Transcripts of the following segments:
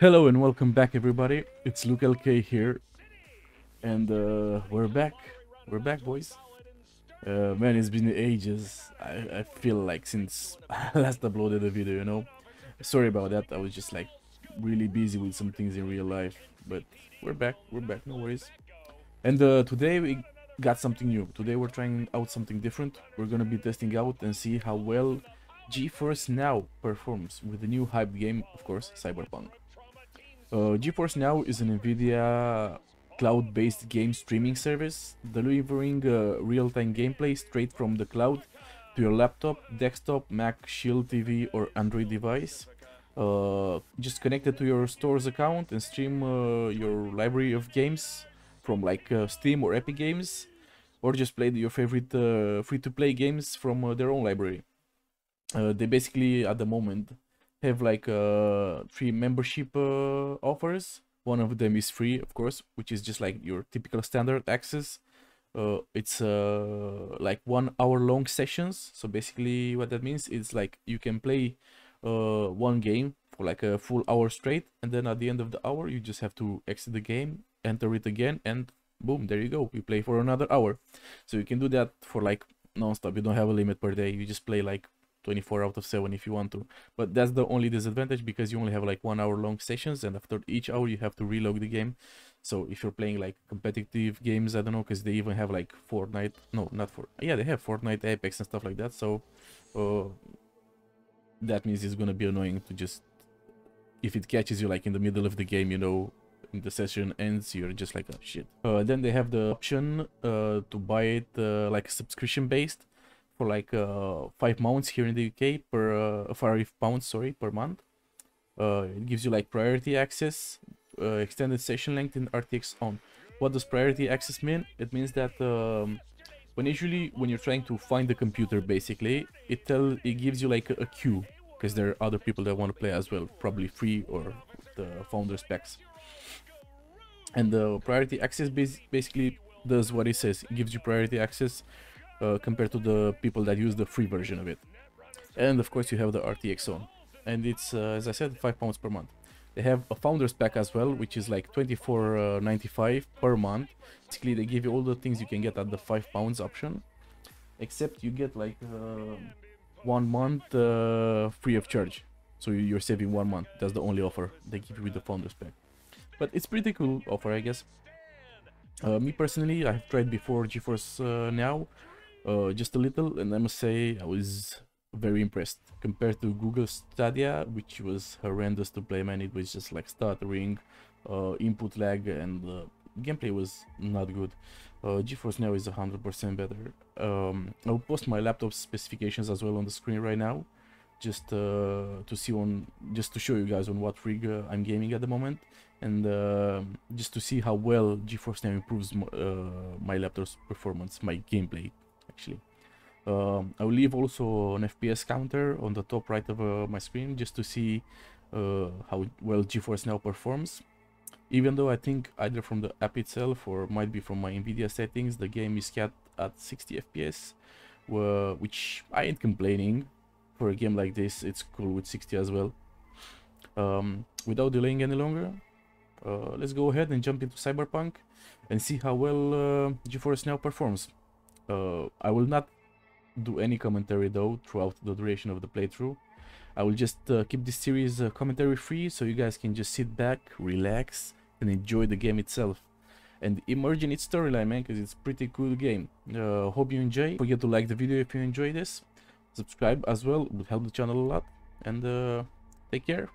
Hello and welcome back, everybody. It's LukeLK here, and we're back, boys. Man, it's been ages. I feel like since I last uploaded a video, you know. Sorry about that. I was just like really busy with some things in real life, but we're back, no worries. And today we got something new. Today we're trying out something different. We're gonna be testing out and see how well GeForce Now performs with the new hyped game, of course, Cyberpunk. GeForce Now is an Nvidia cloud-based game streaming service, delivering real-time gameplay straight from the cloud to your laptop, desktop, Mac, Shield TV or Android device. Just connect it to your store's account and stream your library of games from like Steam or Epic Games, or just play your favorite free-to-play games from their own library. They basically at the moment have like three membership offers. One of them is free, of course, which is just like your typical standard access. It's like 1 hour long sessions. So basically what that means is like you can play one game for like a full hour straight, and then at the end of the hour you just have to exit the game, enter it again, and boom, there you go, you play for another hour. So you can do that for like non-stop. You don't have a limit per day. You just play like 24/7 if you want to, but that's the only disadvantage, because you only have like 1 hour long sessions, and after each hour you have to reload the game. So if you're playing like competitive games, I don't know, because they even have like Fortnite, no, not for, yeah, they have Fortnite, Apex and stuff like that. So that means it's gonna be annoying to just, if it catches you like in the middle of the game, you know, the session ends, you're just like, oh shit. Then they have the option to buy it like subscription based for like £5 here in the UK per £5, sorry, per month. It gives you like priority access, extended session length, and RTX on. What does priority access mean? It means that when you're trying to find the computer, basically it gives you like a queue, because there are other people that want to play as well, probably free or the founders packs. And the priority access basically does what it says. It gives you priority access compared to the people that use the free version of it. And of course you have the RTX on, and it's as I said, £5 per month. They have a founders pack as well, which is like $24.95 per month. Basically they give you all the things you can get at the £5 option, except you get like 1 month free of charge, so you're saving 1 month. That's the only offer they give you with the founders pack, but it's pretty cool offer, I guess. Me personally, I've tried before GeForce Now, just a little, and I must say I was very impressed compared to Google Stadia, which was horrendous to play, man. It was just like stuttering, input lag, and gameplay was not good. GeForce Now is 100% better. I'll post my laptop specifications as well on the screen right now, just to show you guys on what rig I'm gaming at the moment, and just to see how well GeForce Now improves my laptop's performance, my gameplay. Actually, I will leave also an FPS counter on the top right of my screen, just to see how well GeForce Now performs. Even though I think either from the app itself or might be from my Nvidia settings, the game is capped at 60 FPS, which I ain't complaining. For a game like this, it's cool with 60 as well. Without delaying any longer, let's go ahead and jump into Cyberpunk and see how well GeForce Now performs. I will not do any commentary though throughout the duration of the playthrough. I will just keep this series commentary free, so you guys can just sit back, relax and enjoy the game itself and immerse in its storyline, man, because it's a pretty cool game. Hope you enjoy. Forget to like the video if you enjoy this. Subscribe as well, it would help the channel a lot, and take care.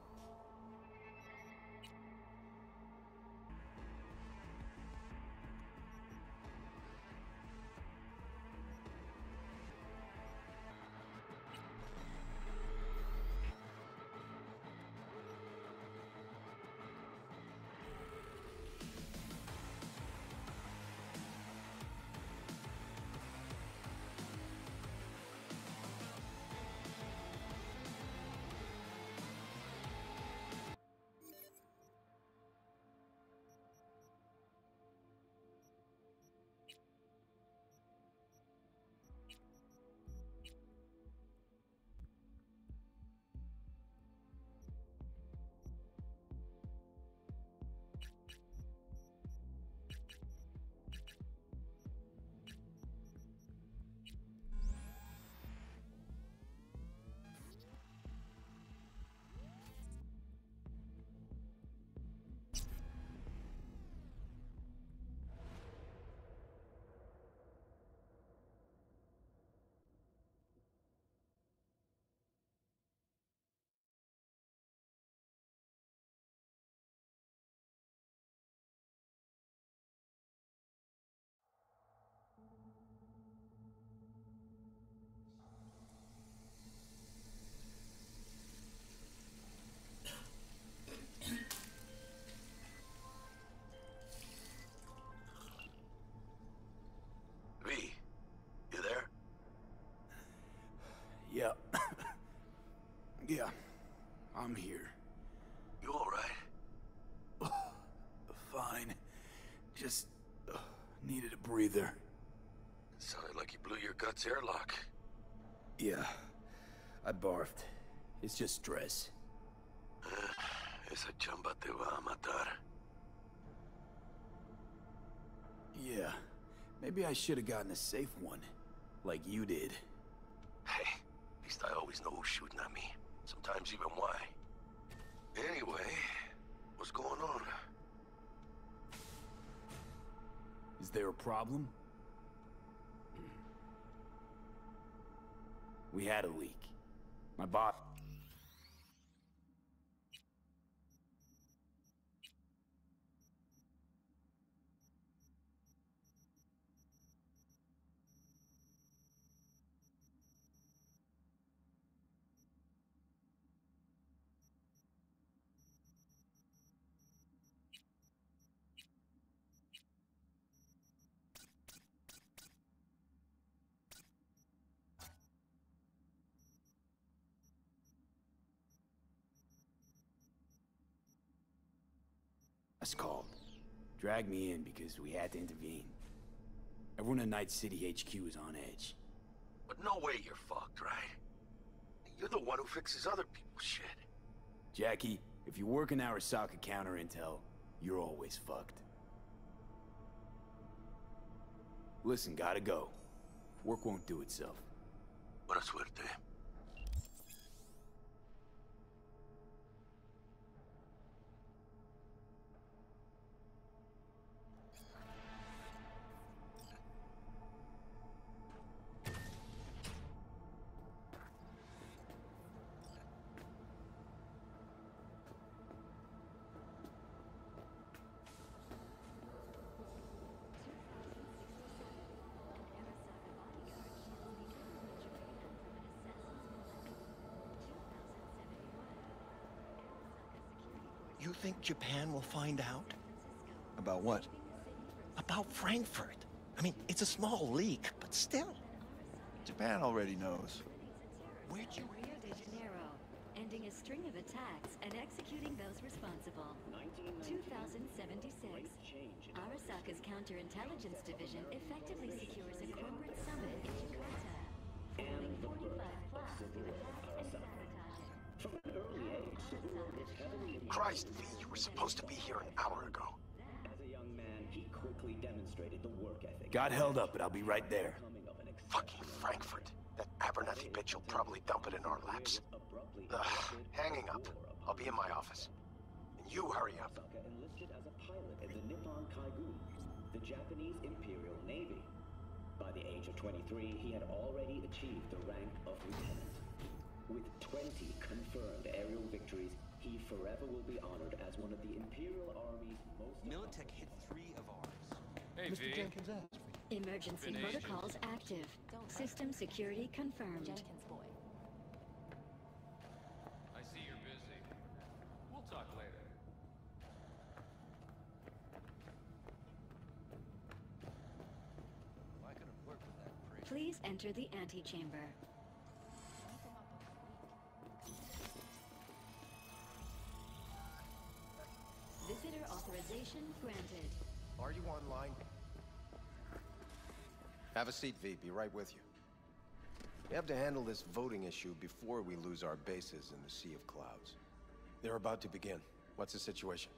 I'm here. You all right? Fine. Just needed a breather. Sounded like you blew your guts airlock. Yeah. I barfed. It's just stress. Esa chamba te va a matar. Yeah. Maybe I should have gotten a safe one. Like you did. Hey, at least I always know who's shooting at me. Sometimes even why. Anyway, what's going on? Is there a problem? We had a leak. My boss... called. Dragged me in because we had to intervene. Everyone in Night City HQ is on edge. But no way you're fucked, right? You're the one who fixes other people's shit. Jackie, if you work in Arasaka counter-intel, you're always fucked. Listen, gotta go. Work won't do itself. Buena suerte. You think Japan will find out? About what? About Frankfurt. I mean, it's a small leak, but still. Japan already knows. Where'd you... Rio de Janeiro, ending a string of attacks and executing those responsible. 2076. Arasaka's counterintelligence division effectively secures a corporate summit in Jakarta. Forming 45 plots to attack and sabotage. Christ, V, you were supposed to be here an hour ago. As a young man, he quickly demonstrated the work ethic. Got held up, but I'll be right there. Fucking Frankfurt. That Abernathy bitch will probably dump it in our laps. Ugh, hanging up. I'll be in my office. And you hurry up. Enlisted as a pilot in the Nippon Kaigun, the Japanese Imperial Navy. By the age of 23, he had already achieved the rank of lieutenant. With 20 confirmed aerial victories, he forever will be honored as one of the Imperial Army's most... Militech hit 3 of ours. Hey, Mr. V. Jenkins asked for you. Emergency protocols active. System security confirmed. Jenkins, boy. I see you're busy. We'll talk later. Well, I couldn't work with that prick. Please enter the antechamber. Visitor authorization granted. Are you online? Have a seat, V. Be right with you. We have to handle this voting issue before we lose our bases in the Sea of Clouds. They're about to begin. What's the situation?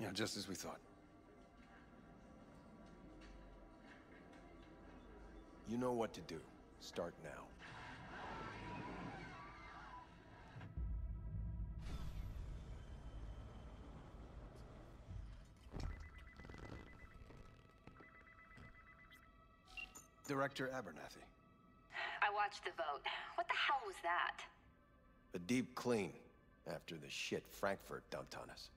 Yeah, just as we thought. You know what to do. Start now. Director Abernathy. I watched the vote. What the hell was that? A deep clean after the shit Frankfurt dumped on us.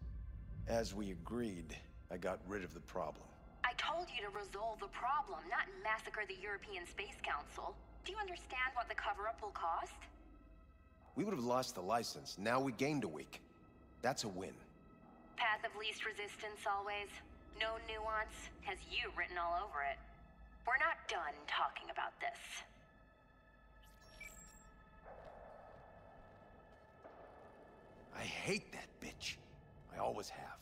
As we agreed, I got rid of the problem. I told you to resolve the problem, not massacre the European Space Council. Do you understand what the cover-up will cost? We would have lost the license. Now we gained a week. That's a win. Path of least resistance always. No nuance. Has you written all over it. We're not done talking about this. I hate that bitch. I always have.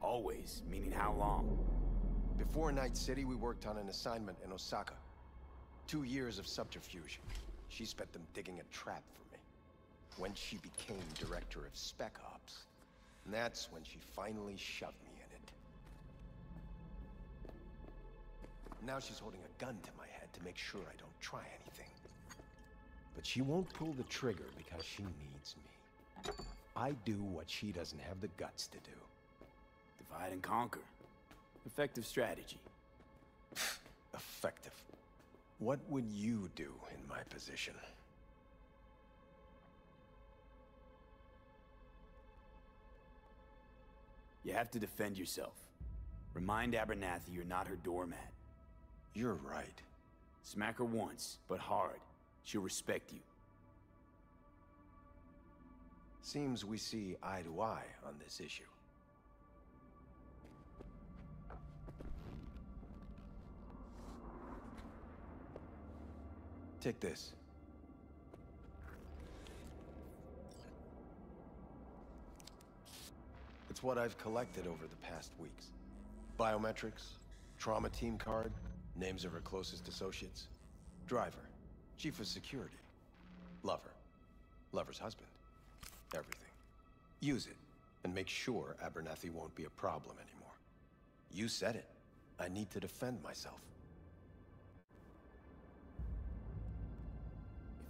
Always? Meaning how long? Before Night City, we worked on an assignment in Osaka. 2 years of subterfuge. She spent them digging a trap for me. When she became director of Spec Ops, and that's when she finally shoved me in it. Now she's holding a gun to my head to make sure I don't try anything. But she won't pull the trigger because she needs me. I do what she doesn't have the guts to do. Divide and conquer. Effective strategy. Effective. What would you do in my position? You have to defend yourself. Remind Abernathy you're not her doormat. You're right. Smack her once, but hard. She'll respect you. Seems we see eye to eye on this issue. Take this. It's what I've collected over the past weeks. Biometrics, trauma team card, names of her closest associates, driver, chief of security, lover, lover's husband, everything. Use it, and make sure Abernathy won't be a problem anymore. You said it. I need to defend myself.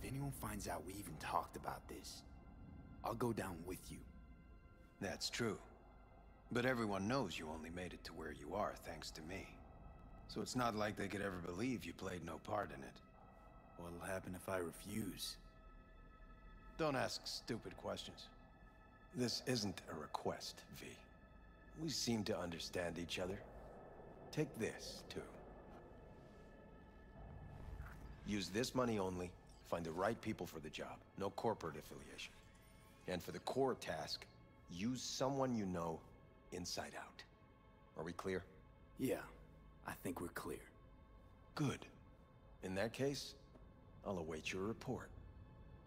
If anyone finds out we even talked about this, I'll go down with you. That's true. But everyone knows you only made it to where you are thanks to me. So it's not like they could ever believe you played no part in it. What'll happen if I refuse? Don't ask stupid questions. This isn't a request, V. We seem to understand each other. Take this, too. Use this money only. Find the right people for the job. No corporate affiliation. And for the core task, use someone you know inside out. Are we clear? Yeah, I think we're clear. Good. In that case, I'll await your report.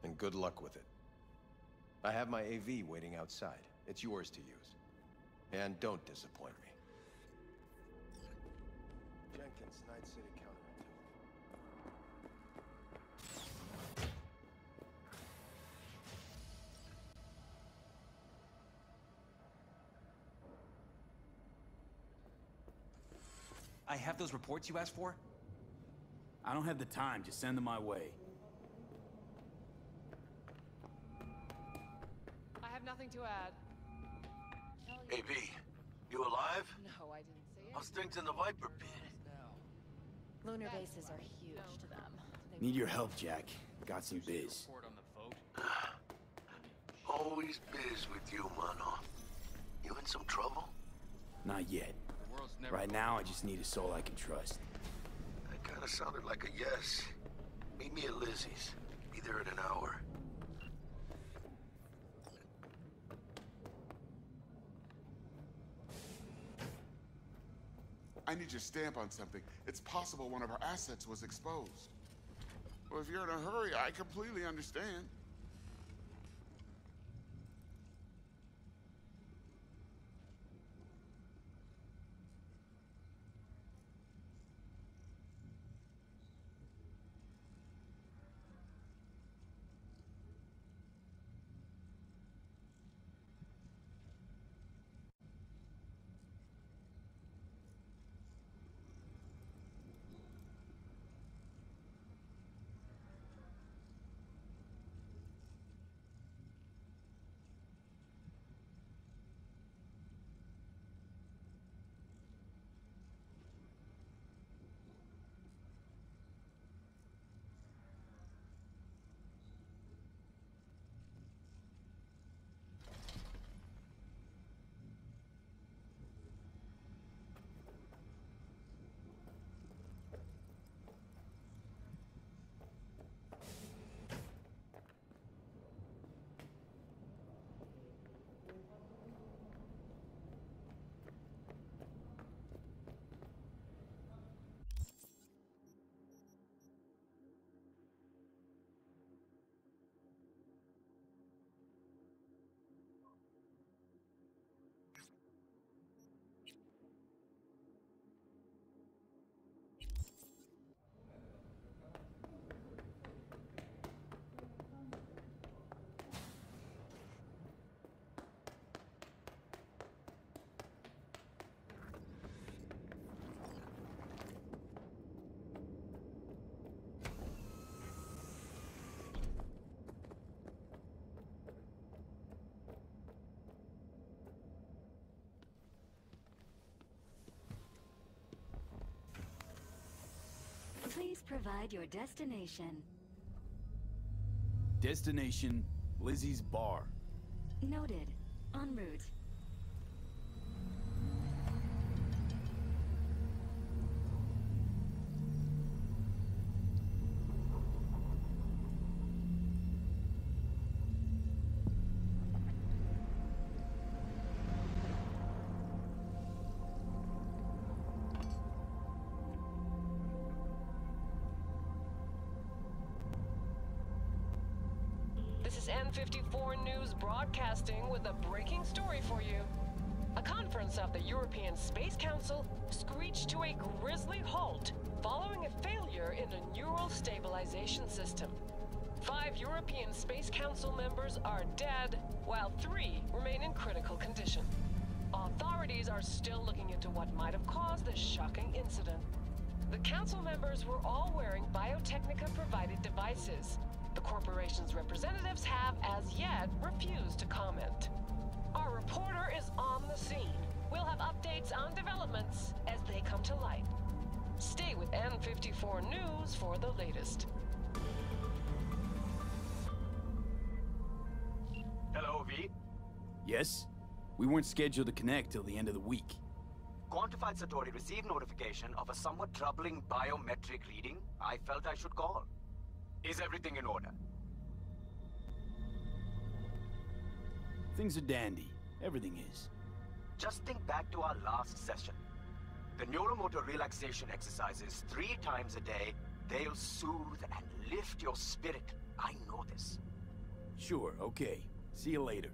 And good luck with it. I have my AV waiting outside. It's yours to use. And don't disappoint me. Jenkins, Night City Counterintel. I have those reports you asked for? I don't have the time, just send them my way. I have nothing to add. Hey, B, you alive? No, I didn't see it. I'll stink in the Viper pit. Lunar bases are huge to them. Need your help, Jack. Got some biz. Always biz with you, Mano. You in some trouble? Not yet. Right now, I just need a soul I can trust. Kinda sounded like a yes. Meet me at Lizzie's. Be there in an hour. I need your stamp on something. It's possible one of our assets was exposed. Well, if you're in a hurry, I completely understand. Please provide your destination. Destination, Lizzie's bar. Noted. En route. M54 News broadcasting with a breaking story for you. A conference of the European Space Council screeched to a grisly halt following a failure in a neural stabilization system. 5 European Space Council members are dead, while 3 remain in critical condition. Authorities are still looking into what might have caused this shocking incident. The council members were all wearing Biotechnica-provided devices. The corporation's representatives have, as yet, refused to comment. Our reporter is on the scene. We'll have updates on developments as they come to light. Stay with N54 News for the latest. Hello, V? Yes? We weren't scheduled to connect till the end of the week. Quantified Satori received notification of a somewhat troubling biometric reading. I felt I should call. Is everything in order? Things are dandy. Everything is. Just think back to our last session. The neuromotor relaxation exercises 3 times a day. They'll soothe and lift your spirit. I know this. Sure, okay. See you later.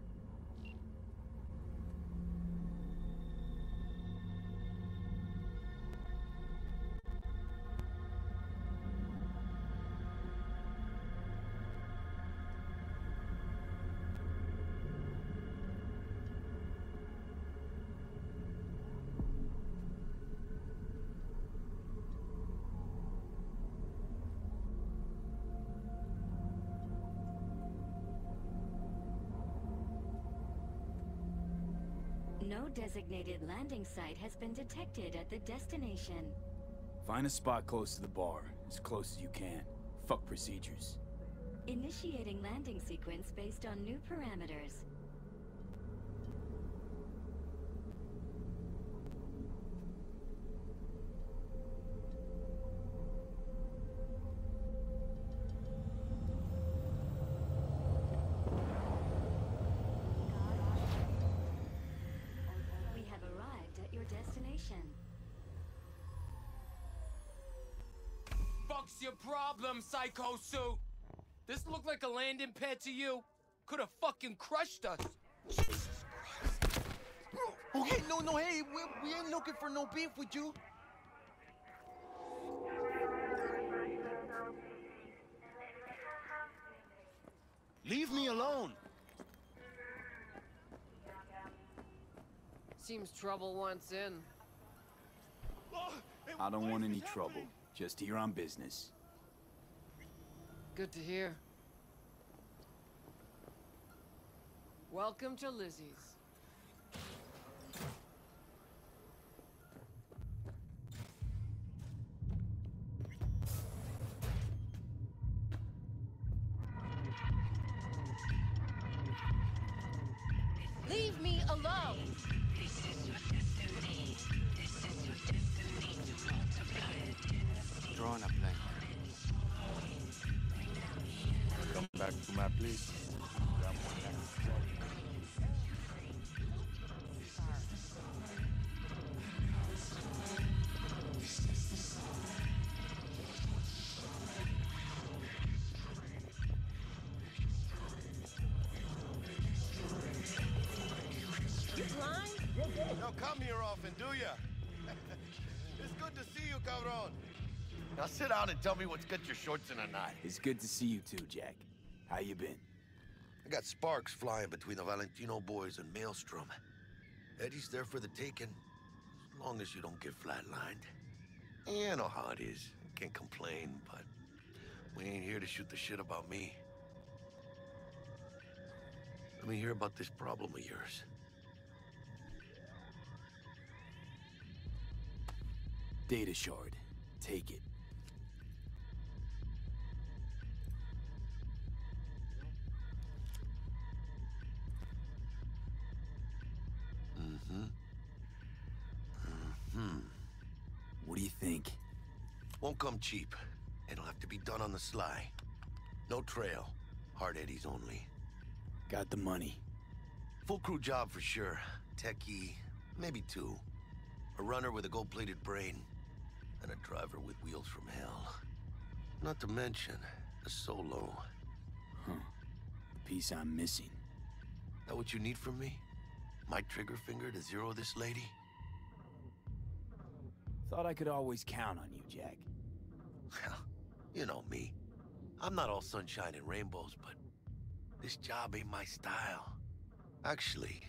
No designated landing site has been detected at the destination. Find a spot close to the bar, as close as you can. Fuck procedures. Initiating landing sequence based on new parameters. What's your problem, psycho suit? This looked like a landing pad to you. Could have fucking crushed us. Jesus Christ. Bro, okay, no, hey, we ain't looking for no beef with you. Leave me alone. Seems trouble once in. I don't want any trouble. Just here on business. Good to hear. Welcome to Lizzie's. Leave me alone! This is your destiny. This is your destiny to multiply it. Drawing a blank. Come back to my place. You blind? Now come here often, do ya? It's good to see you, cabron. Now sit down and tell me what's got your shorts in a knot. It's good to see you too, Jack. How you been? I got sparks flying between the Valentino boys and Maelstrom. Eddie's there for the taking, as long as you don't get flatlined. Yeah, I know how it is. I can't complain, but we ain't here to shoot the shit about me. Let me hear about this problem of yours. Data shard. Take it. Won't come cheap. It'll have to be done on the sly. No trail. Hard eddies only. Got the money. Full crew job for sure. Techie, maybe two. A runner with a gold-plated brain. And a driver with wheels from hell. Not to mention, a solo. Huh. The piece I'm missing. That what you need from me? My trigger finger to zero this lady? Thought I could always count on you, Jack. You know me. I'm not all sunshine and rainbows, but this job ain't my style. Actually,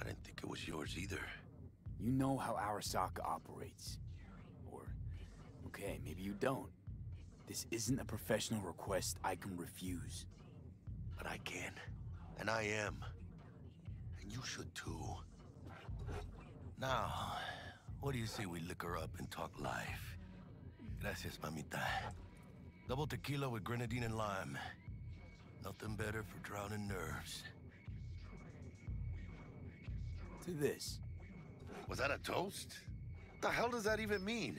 I didn't think it was yours either. You know how Arasaka operates. Or, okay, maybe you don't. This isn't a professional request I can refuse. But I can. And I am. And you should too. Now, what do you say we liquor up and talk life? Gracias, mamita. Double tequila with grenadine and lime. Nothing better for drowning nerves. To this. Was that a toast? The hell does that even mean?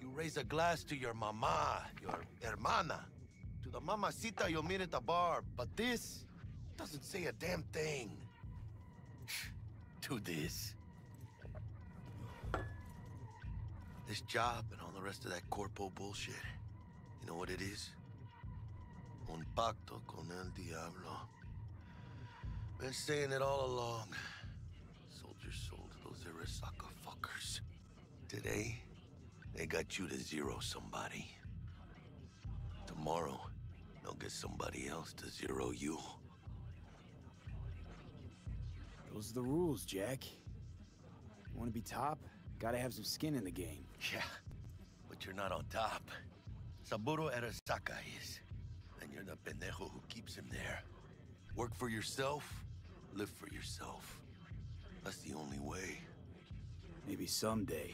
You raise a glass to your mama, your hermana, to the mamacita you'll meet at the bar, but this doesn't say a damn thing. To this. This job and all the rest of that corpo bullshit. You know what it is? Un pacto con el diablo. Been saying it all along. Soldiers sold to those Arasaka fuckers. Today, they got you to zero somebody. Tomorrow, they'll get somebody else to zero you. Those are the rules, Jack. You want to be top? Gotta have some skin in the game. Yeah, but you're not on top. Saburo Arasaka is. And you're the pendejo who keeps him there. Work for yourself, live for yourself. That's the only way. Maybe someday.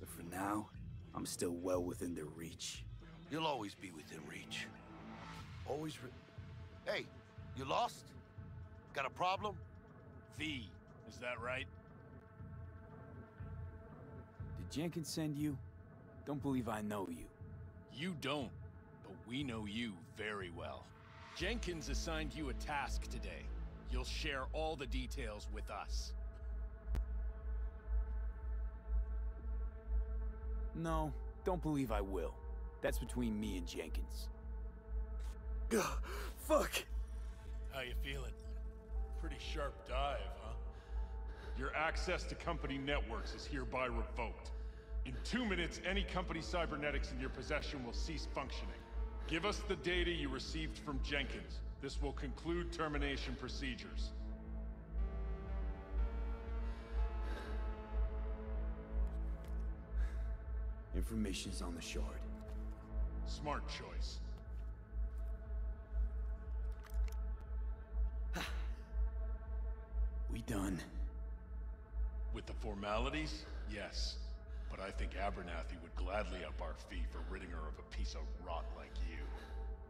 But for now, I'm still well within their reach. You'll always be within reach. Always Hey, you lost? Got a problem? V, is that right? Did Jenkins send you? Don't believe I know you. You don't, but we know you very well. Jenkins assigned you a task today. You'll share all the details with us. No, don't believe I will. That's between me and Jenkins. Fuck! How you feeling? Pretty sharp dive, huh? Your access to company networks is hereby revoked. In 2 minutes, any company cybernetics in your possession will cease functioning. Give us the data you received from Jenkins. This will conclude termination procedures. Information's on the shard. Smart choice. We done. With the formalities? Yes. But I think Abernathy would gladly up our fee for ridding her of a piece of rot like you.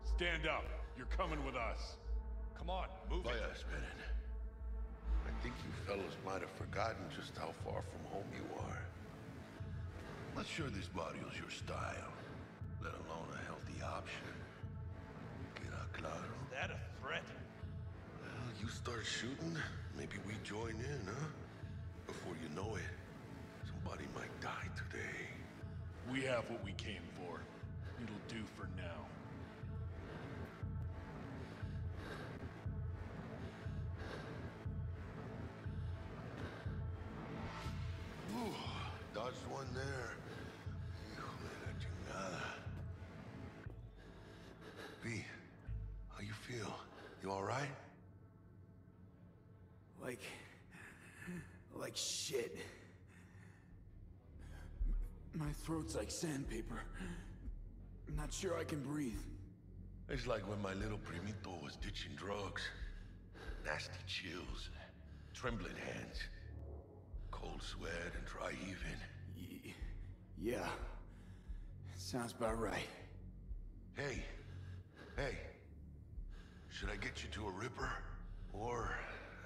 Stand up. You're coming with us. Come on, move it. Wait a minute. I think you fellas might have forgotten just how far from home you are. I'm not sure this body is your style, let alone a healthy option. Is that a threat? Well, you start shooting, maybe we join in, huh? Before you know it, somebody might die today. We have what we came for. It'll do for now. Dodged one there. B, how you feel? You all right? Like shit. My throat's like sandpaper. I'm not sure I can breathe. It's like when my little primito was ditching drugs. Nasty chills, trembling hands, cold sweat, and dry heaving. Yeah, sounds about right. Hey, should I get you to a ripper? Or,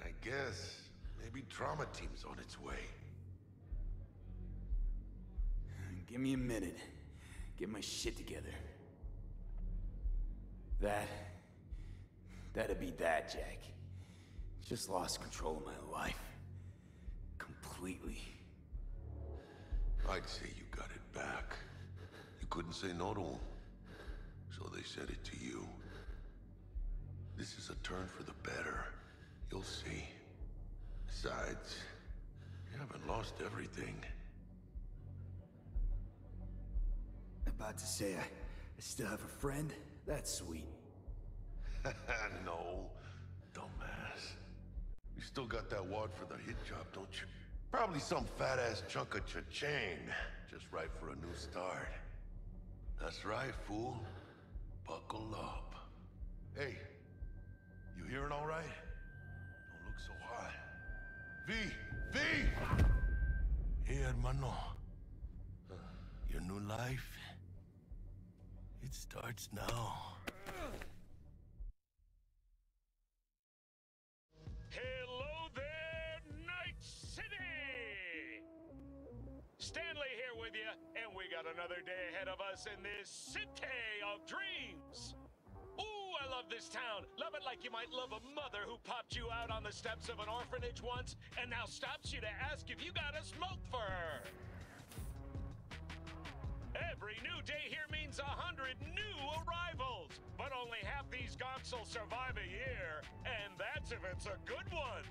I guess, maybe trauma team's on its way. Give me a minute. get my shit together. That'd be that, Jack. Just lost control of my life. Completely. I'd say you got it back. You couldn't say no to them. So they said it to you. This is a turn for the better. You'll see. Besides, you haven't lost everything. About to say I still have a friend? That's sweet. No, dumbass. You still got that wad for the hit job, don't you? Probably some fat-ass chunk of cha-chain. Just right for a new start. That's right, fool. Buckle up. Hey, you hearing all right? Don't look so hot. V! V! Hey, hermano. Your new life? It starts now. Hello there, Night City! Stanley here with you, and we got another day ahead of us in this city of dreams. Ooh, I love this town. Love it like you might love a mother who popped you out on the steps of an orphanage once and now stops you to ask if you got a smoke for her. Every new day here means 100 new arrivals, but only half these gonks will survive a year, and that's if it's a good one.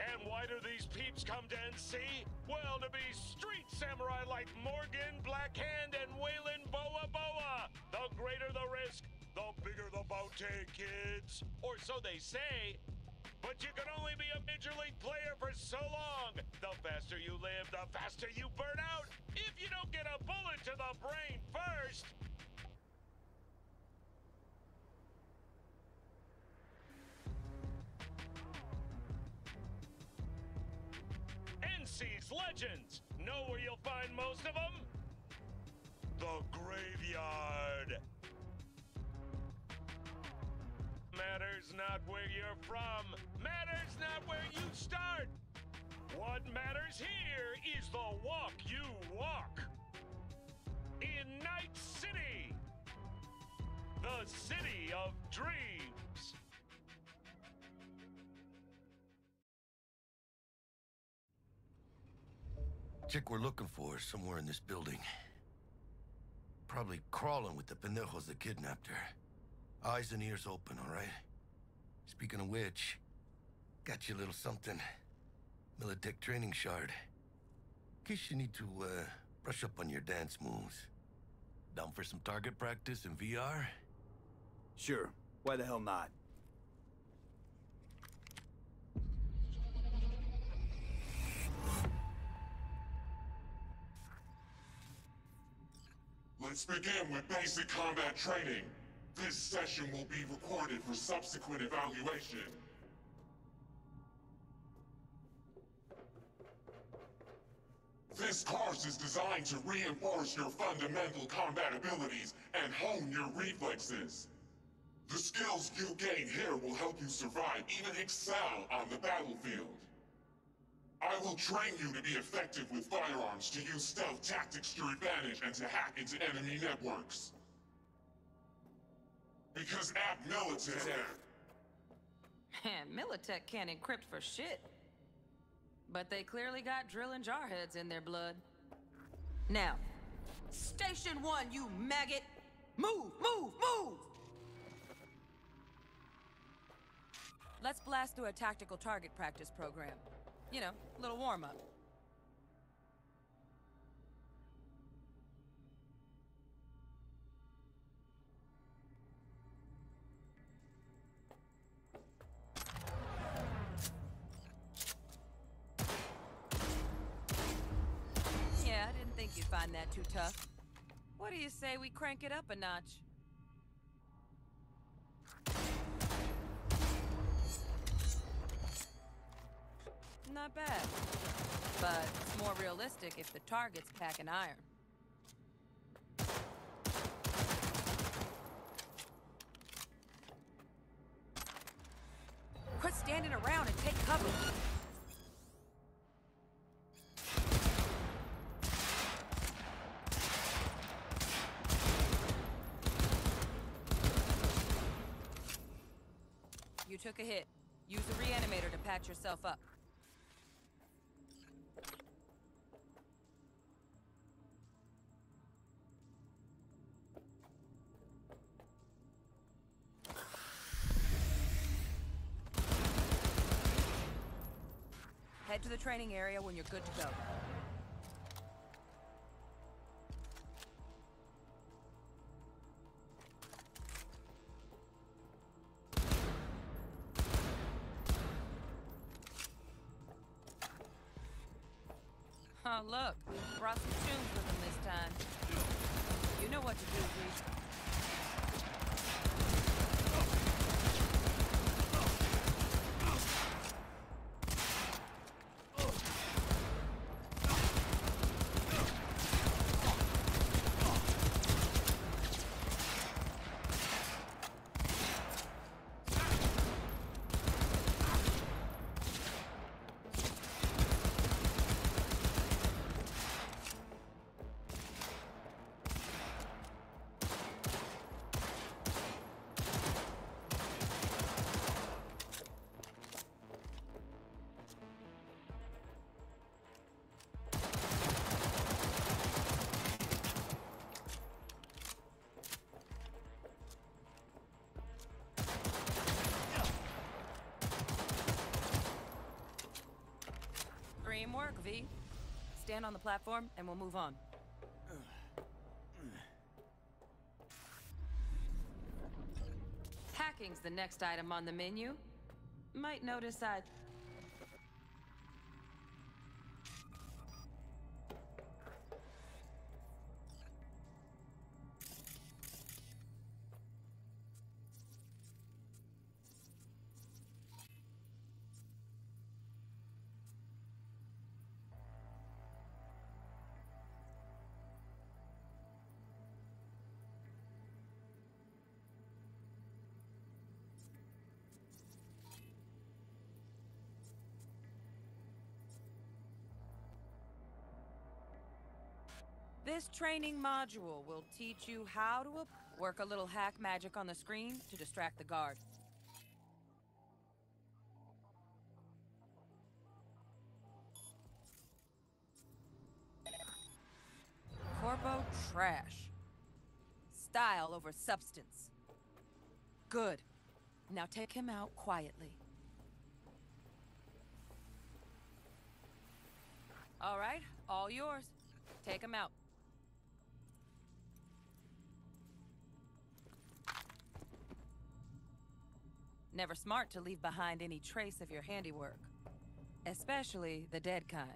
And why do these peeps come to NC? Well, to be street samurai like Morgan Blackhand and Waylon Boa. The greater the risk, the bigger the bounty, kids. Or so they say. But you can only be a Major League player for so long. The faster you live, the faster you burn out. If you don't get a bullet to the brain first. NC's Legends. Know where you'll find most of them? The Graveyard. Matters not where you're from, matters not where you start. What matters here is the walk you walk. In Night City, the city of dreams. Chick we're looking for is somewhere in this building. Probably crawling with the pendejos that kidnapped her. Eyes and ears open, all right? Speaking of which, got you a little something. Militech training shard. In case you need to, brush up on your dance moves. Down for some target practice in VR? Sure. Why the hell not? Let's begin with basic combat training. This session will be recorded for subsequent evaluation. This course is designed to reinforce your fundamental combat abilities and hone your reflexes. The skills you gain here will help you survive, even excel on the battlefield. I will train you to be effective with firearms, to use stealth tactics to your advantage, and to hack into enemy networks. Because at Militech... Militech can't encrypt for shit. But they clearly got drilling jarheads in their blood. Now, Station 1, you maggot! Move, move, move! Let's blast through a tactical target practice program. You know, a little warm-up. You find that too tough? What do you say we crank it up a notch? Not bad, but it's more realistic if the targets pack an iron. Quit standing around and take cover. took a hit. Use a reanimator to patch yourself up. Head to the training area when you're good to go. Oh, look, we brought some tunes with them this time. You know what to do, Reese. Work, V. Stand on the platform and we'll move on. Hacking's the next item on the menu. Might notice I'd... This training module will teach you how to work a little hack magic on the screen to distract the guard. Corpo trash. Style over substance. Good. Now take him out quietly. All right, all yours. Take him out. Never smart to leave behind any trace of your handiwork. Especially the dead kind.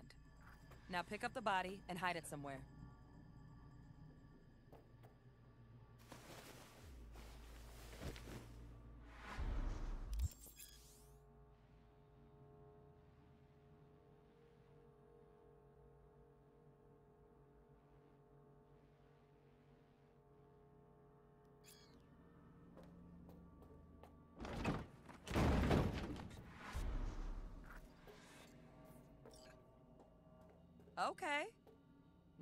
Now pick up the body and hide it somewhere. Okay.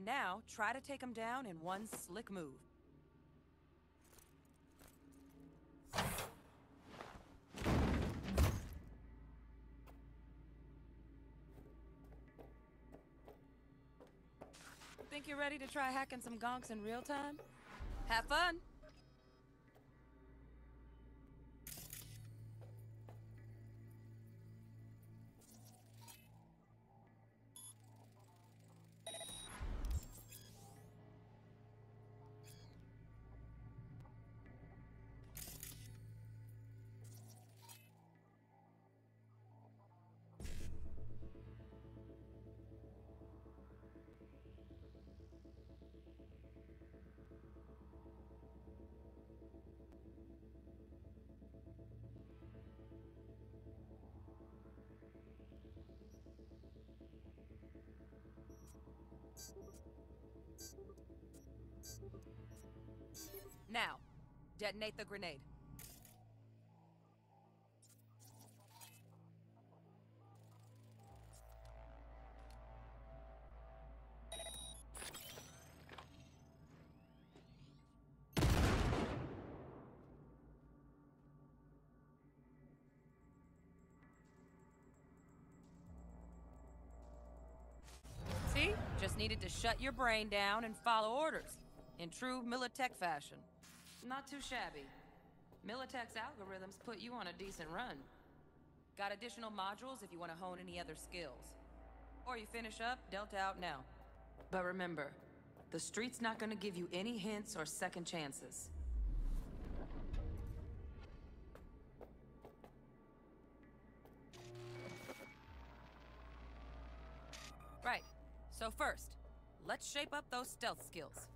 Now, try to take him down in one slick move. Think you're ready to try hacking some gonks in real time? Have fun! Now, detonate the grenade. Just needed to shut your brain down and follow orders, in true Militech fashion. Not too shabby. Militech's algorithms put you on a decent run. Got additional modules if you want to hone any other skills. Or you finish up, Delta out now. But remember, the street's not going to give you any hints or second chances. Right. So first, let's shape up those stealth skills.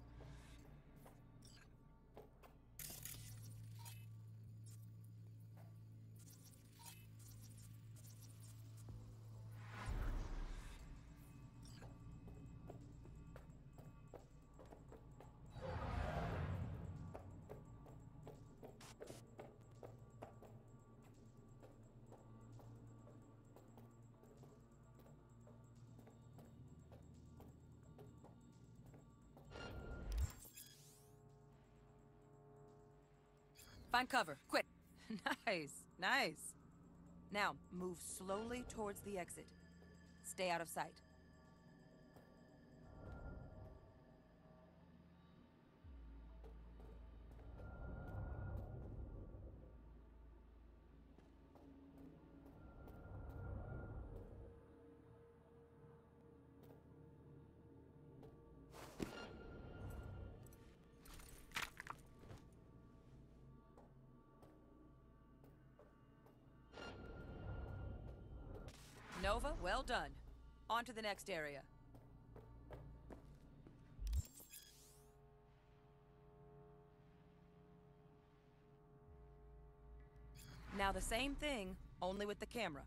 Find cover, quick. Nice, nice. Now, move slowly towards the exit. Stay out of sight. Nova, well done. On to the next area. Now the same thing, only with the camera.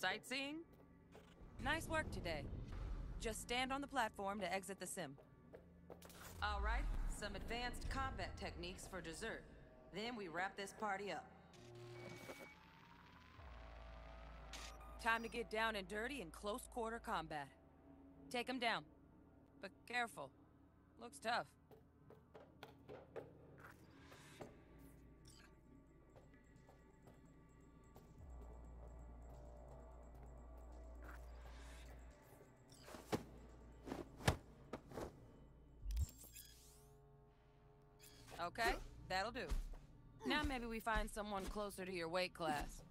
Sightseeing? Nice work today. Just stand on the platform to exit the sim. All right, some advanced combat techniques for dessert. Then we wrap this party up. Time to get down and dirty in close quarter combat. Take them down. But careful. Looks tough. Okay, that'll do. Now maybe we find someone closer to your weight class.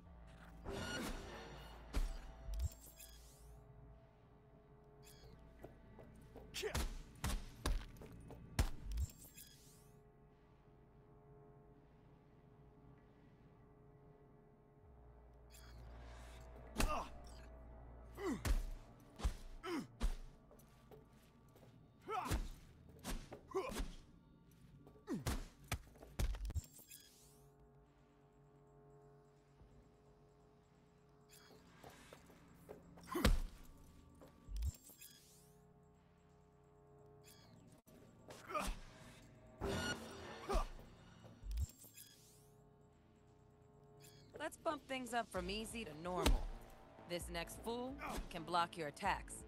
Let's bump things up from easy to normal. This next fool can block your attacks.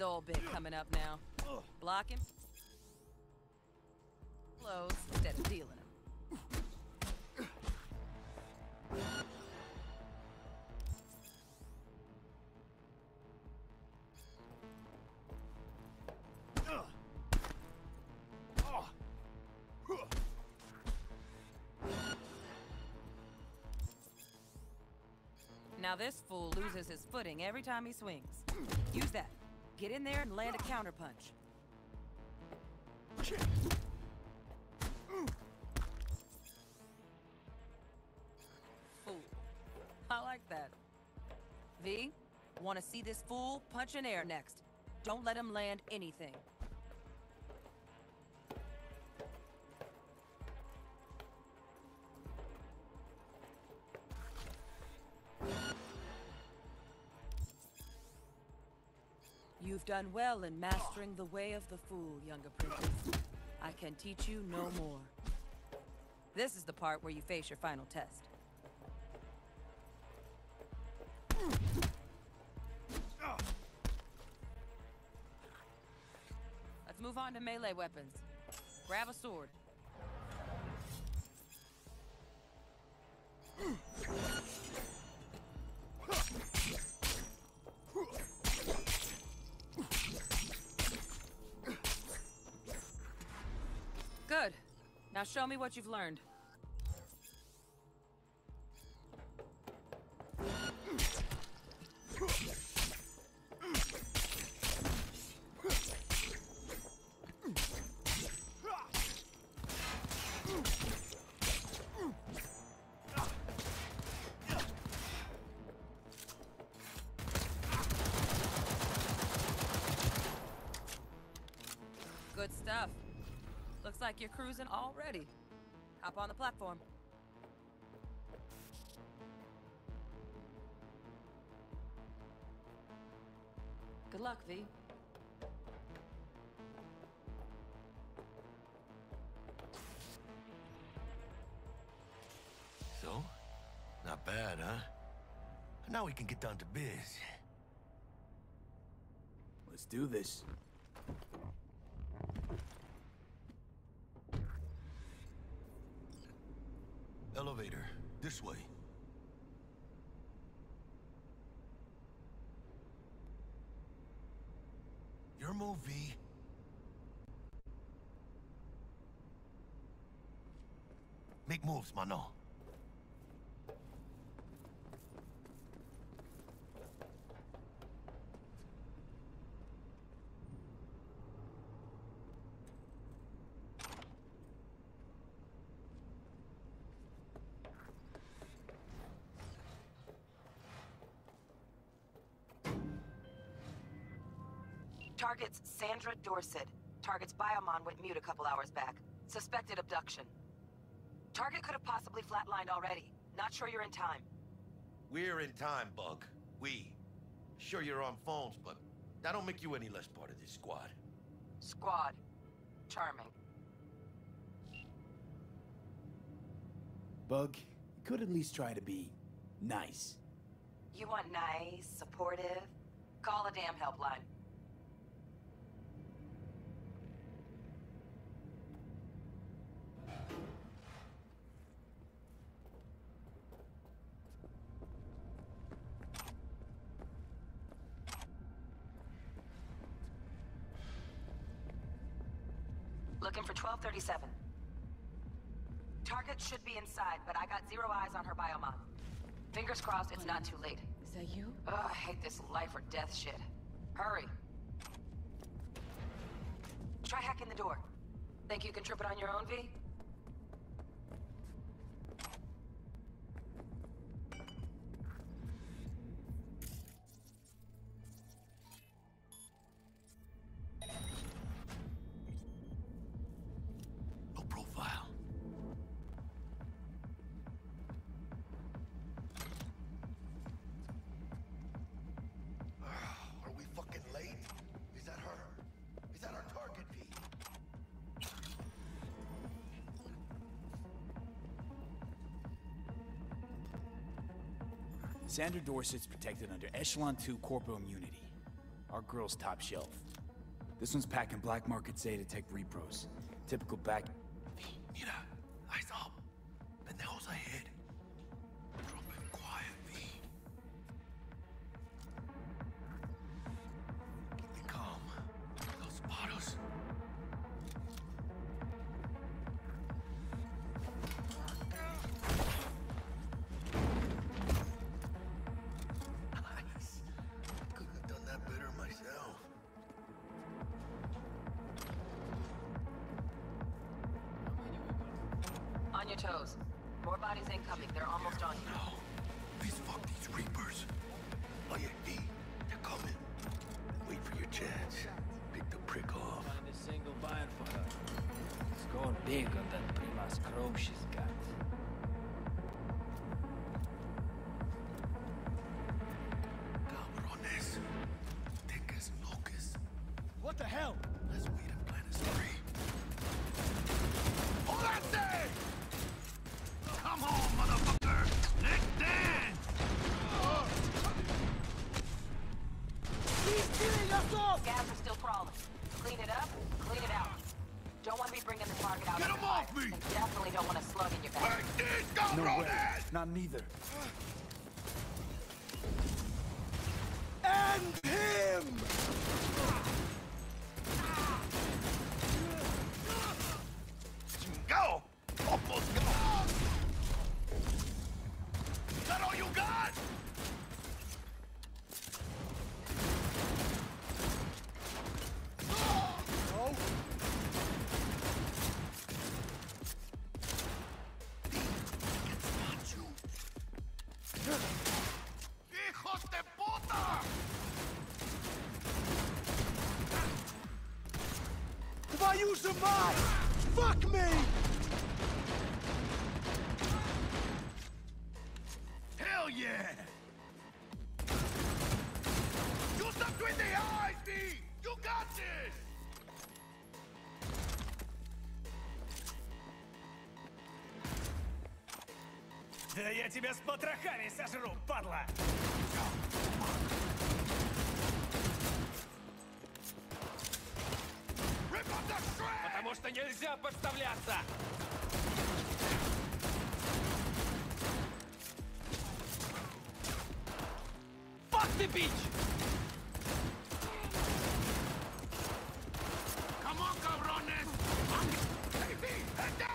Dole bit coming up now. Block him. Blows instead of dealing him. Now this fool loses his footing every time he swings. Use that. Get in there and land a counterpunch. Fool. I like that. V, want to see this fool punch in air next. Don't let him land anything. You've done well in mastering the way of the fool, young apprentice. I can teach you no more. This is the part where you face your final test. Let's move on to melee weapons. Grab a sword. Good. Now show me what you've learned. Good stuff. Looks like you're cruising already. Hop on the platform. Good luck, V. So? Not bad, huh? Now we can get down to biz. Let's do this. Elevator, this way. Your move, V. Make moves, Mano. Targets Sandra Dorset. Targets Biomon went mute a couple hours back. Suspected abduction. Target could have possibly flatlined already. Not sure you're in time. We're in time, Bug. We. Sure you're on phones, but that don't make you any less part of this squad. Squad. Charming. Bug, you could at least try to be nice. You want nice, supportive? Call a damn helpline. Looking for 1237. Target should be inside, but I got zero eyes on her biomod. Fingers crossed it's not too late. Is that you? Ugh, I hate this life or death shit. Hurry. Try hacking the door. Think you can trip it on your own, V? Sandra Dorset's protected under Echelon 2 Corpo Immunity. Our girl's top shelf. This one's packing black market Zeta Tech repros. Typical back... Mira, eyes up. Pendejos ahead. Drop it quietly. Keep calm. Los paros. Not neither. And him! Go! Almost go! Is that all you got? Fuck me! Hell yeah! You stop doing the eyes, D! You got this! Да я тебя с потрохами сожру, падла! Потому что нельзя подставляться! Fuck the beach! Come on, cabrones! Take me! Head down!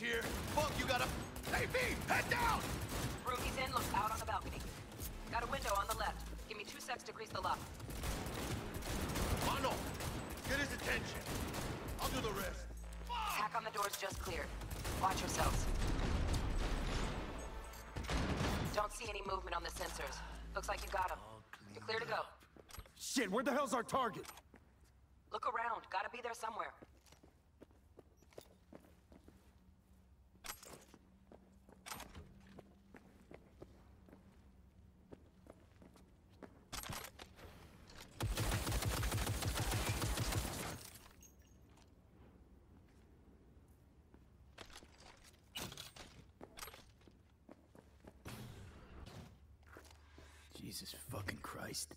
Here. Fuck, you gotta... Hey, V! Head down! Rookie's in, look out on the balcony. Got a window on the left. Give me 2 secs to grease the lock. Mano! Get his attention. I'll do the rest. Attack on the door's just cleared. Watch yourselves. Don't see any movement on the sensors. Looks like you got him. You're clear to go. Shit, where the hell's our target? Look around. Gotta be there somewhere. Jesus fucking Christ.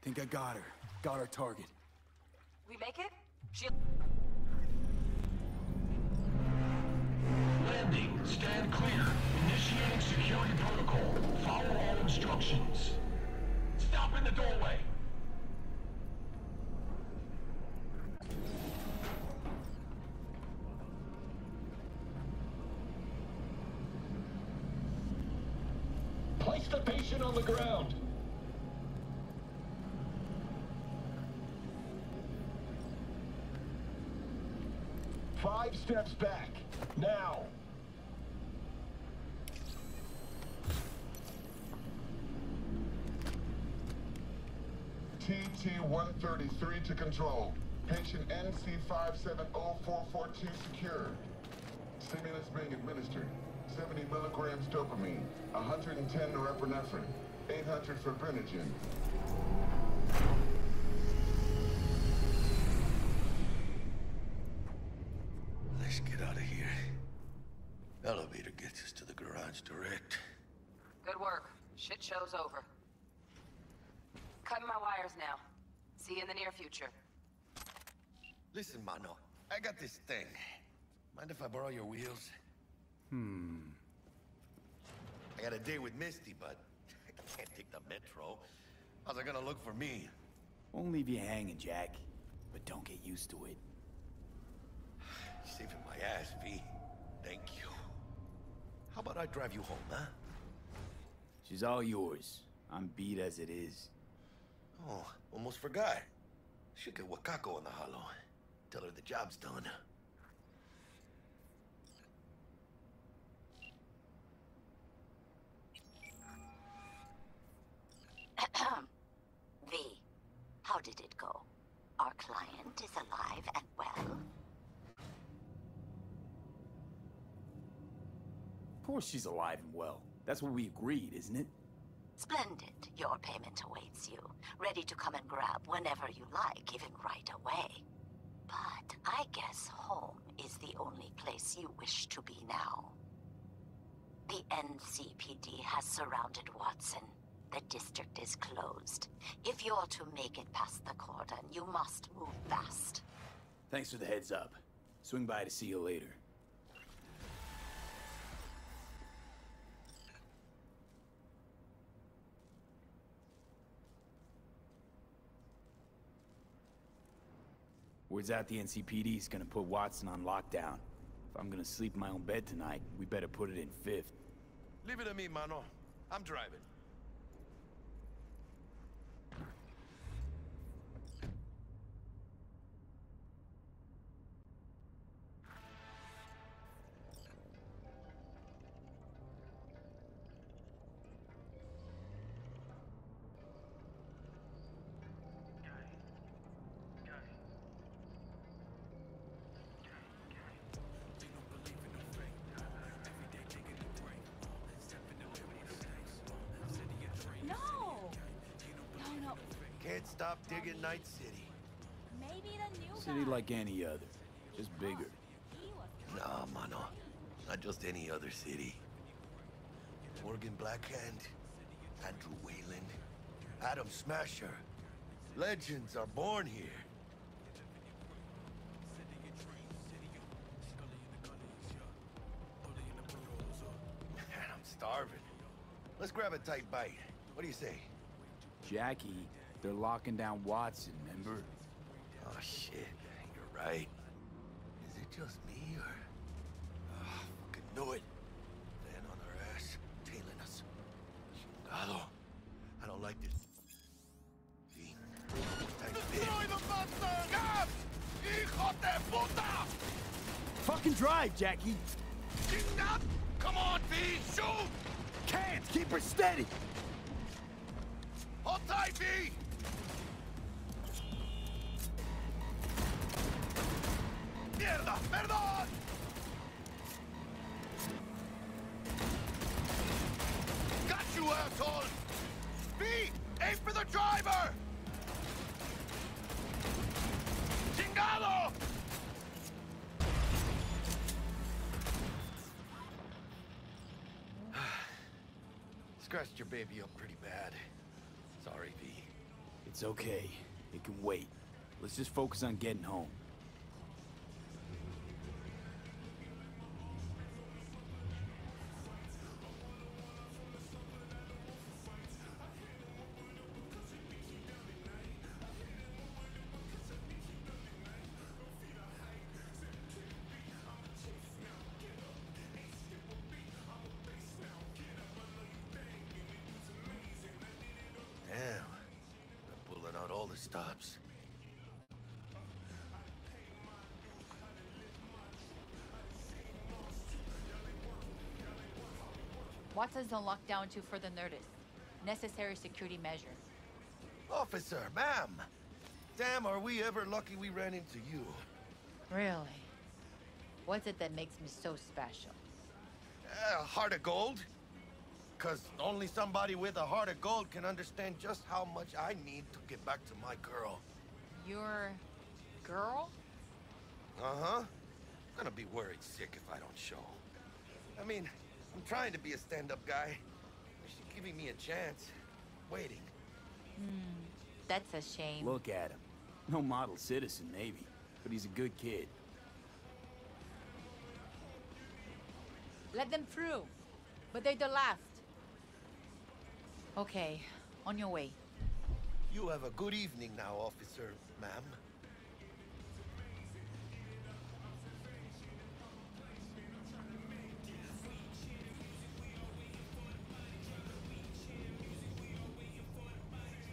Think I got her. Got our target. We make it? She'll... Landing. Stand clear. Initiating security protocol. Follow all instructions. Stop in the doorway. On the ground. Five steps back. Now. TT-133 to control. Patient NC-570442 secured. Stimulus being administered. 70 milligrams dopamine, 110 norepinephrine, 800 fibrinogen. Let's get out of here. Elevator gets us to the garage direct. Good work. Shit show's over. Cutting my wires now. See you in the near future. Listen, Mano, I got this thing. Mind if I borrow your wheels? I got a date with Misty, but I can't take the metro. How's it gonna look for me? Won't leave you hanging, Jack. But don't get used to it. You're saving my ass, V. Thank you. How about I drive you home, huh? She's all yours. I'm beat as it is. Oh, almost forgot. Should get Wakako on the hollow. Tell her the job's done. V, how did it go? Our client is alive and well? Of course she's alive and well. That's what we agreed, isn't it? Splendid. Your payment awaits you. Ready to come and grab whenever you like, even right away. But I guess home is the only place you wish to be now. The NCPD has surrounded Watson. The district is closed. If you're to make it past the cordon, you must move fast. Thanks for the heads up. Swing by to see you later. Word's out the NCPD's gonna put Watson on lockdown. If I'm gonna sleep in my own bed tonight, we better put it in fifth. Leave it to me, Mano. I'm driving. Stop digging Night City. Maybe the new city like any other, just bigger. Nah, Mano, not just any other city. Morgan Blackhand, Andrew Whelan, Adam Smasher. Legends are born here. Man, I'm starving. Let's grab a tight bite. What do you say? Jackie. They're locking down Watson, remember? Oh, shit. You're right. Is it just me, or... I fucking knew it. Van on her ass, tailing us. Chingado. I don't like this. V. Destroy the monster! Gas! Hijo de puta! Fucking drive, Jackie! Chingado! Come on, V! Shoot! Can't! Keep her steady! Hold tight, V! Mierda, perdón! Got you, asshole! B, aim for the driver! Chingado! Scratched your baby up pretty bad. Sorry, B. It's okay. It can wait. Let's just focus on getting home. Stops. Watson's on lockdown to further notice. Necessary security measure. Officer, ma'am. Damn, are we ever lucky we ran into you. Really? What's it that makes me so special? Heart of gold? Because only somebody with a heart of gold can understand just how much I need to get back to my girl. Your girl? Uh-huh. I'm gonna be worried sick if I don't show. I mean, I'm trying to be a stand-up guy. She's giving me a chance. Waiting. That's a shame. Look at him. No model citizen, maybe. But he's a good kid. Let them through. But they're the last. Okay. On your way. You have a good evening now, officer, ma'am.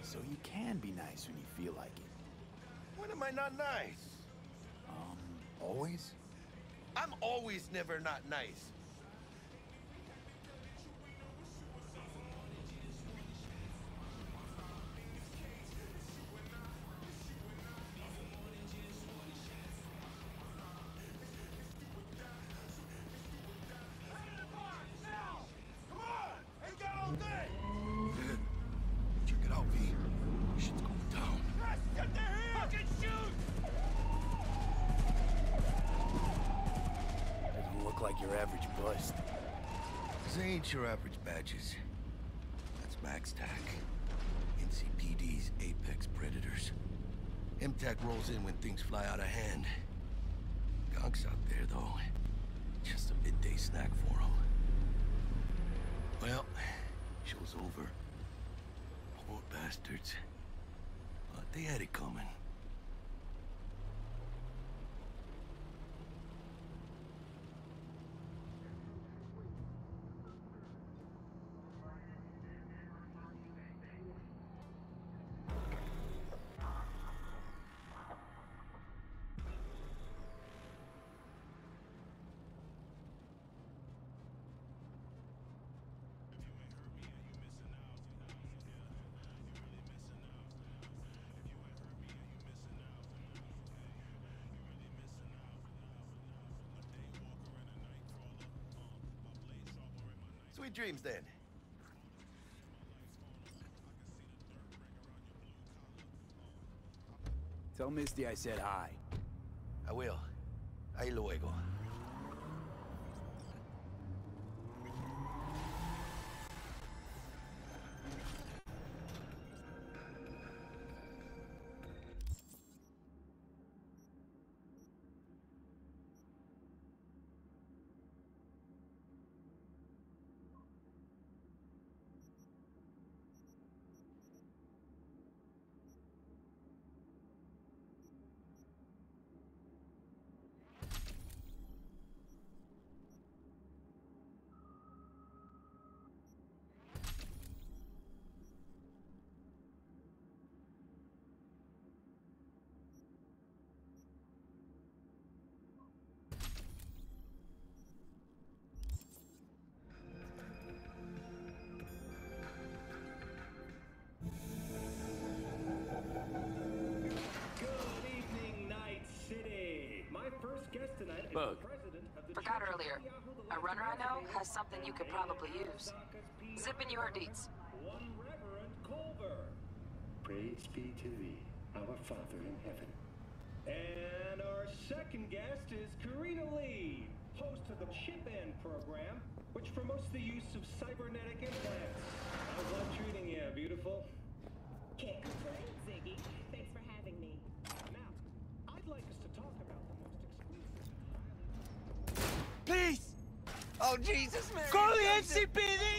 So you can be nice when you feel like it. When am I not nice? Always? I'm always never not nice. Your average badges. That's MaxTac. NCPD's apex predators. MTAC rolls in when things fly out of hand. Gonks out there, though. Just a midday snack for them. Well, show's over. Poor bastards. But they had it coming. Sweet dreams, then. Tell Misty I said hi. I will. Ahí luego. Bug. Forgot earlier. A runner I know has something you could probably use. Zip in your deets. One Reverend Culver. Praise be to thee, our Father in heaven. And our second guest is Karina Lee, host of the Chip-In program, which promotes the use of cybernetic implants. How's life treating you, beautiful? Can't complain, Ziggy. Thanks for having me. Now, I'd like us to talk about the most exclusive... Please! Oh, Jesus, Mary! Call the NCPD!